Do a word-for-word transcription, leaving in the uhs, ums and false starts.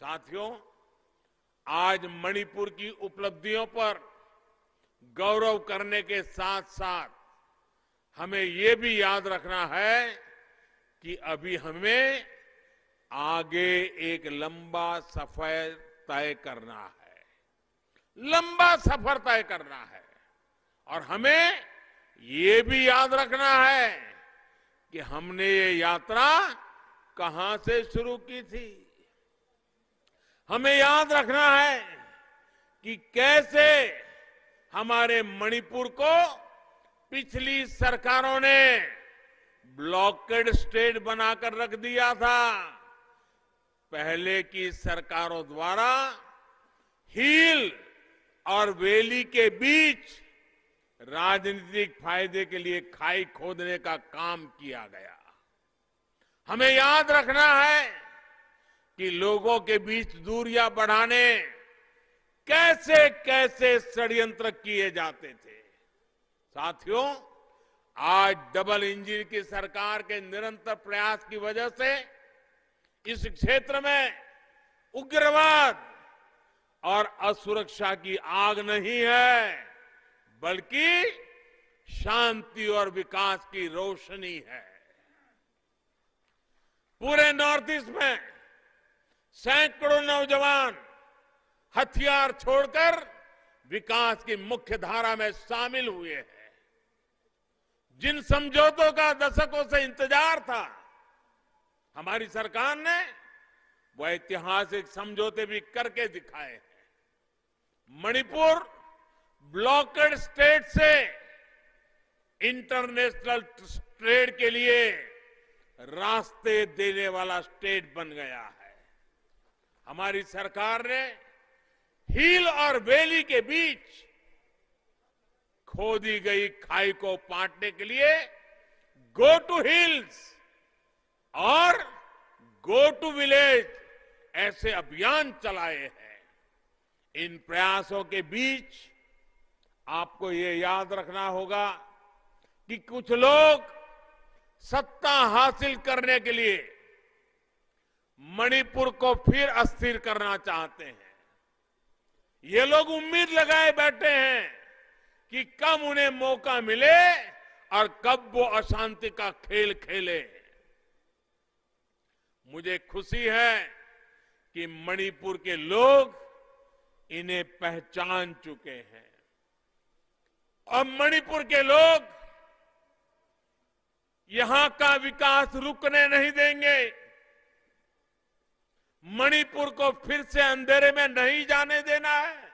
साथियों, आज मणिपुर की उपलब्धियों पर गौरव करने के साथ साथ हमें ये भी याद रखना है कि अभी हमें आगे एक लंबा सफर तय करना है, लंबा सफर तय करना है। और हमें ये भी याद रखना है कि हमने ये यात्रा कहां से शुरू की थी। हमें याद रखना है कि कैसे हमारे मणिपुर को पिछली सरकारों ने ब्लॉकेड स्टेट बनाकर रख दिया था। पहले की सरकारों द्वारा हिल और वैली के बीच राजनीतिक फायदे के लिए खाई खोदने का काम किया गया। हमें याद रखना है कि लोगों के बीच दूरियां बढ़ाने कैसे कैसे षड्यंत्र किए जाते थे। साथियों, आज डबल इंजन की सरकार के निरंतर प्रयास की वजह से इस क्षेत्र में उग्रवाद और असुरक्षा की आग नहीं है, बल्कि शांति और विकास की रोशनी है। पूरे नॉर्थ ईस्ट में सैकड़ों नौजवान हथियार छोड़कर विकास की मुख्य धारा में शामिल हुए हैं। जिन समझौतों का दशकों से इंतजार था, हमारी सरकार ने वो ऐतिहासिक समझौते भी करके दिखाए हैं। मणिपुर ब्लॉकेड स्टेट से इंटरनेशनल ट्रेड के लिए रास्ते देने वाला स्टेट बन गया है। हमारी सरकार ने हिल और वैली के बीच खोदी गई खाई को पाटने के लिए गो टू हिल्स और गो टू विलेज ऐसे अभियान चलाए हैं। इन प्रयासों के बीच आपको ये याद रखना होगा कि कुछ लोग सत्ता हासिल करने के लिए मणिपुर को फिर अस्थिर करना चाहते हैं। ये लोग उम्मीद लगाए बैठे हैं कि कब उन्हें मौका मिले और कब वो अशांति का खेल खेले। मुझे खुशी है कि मणिपुर के लोग इन्हें पहचान चुके हैं और मणिपुर के लोग यहां का विकास रुकने नहीं देंगे। मणिपुर को फिर से अंधेरे में नहीं जाने देना है।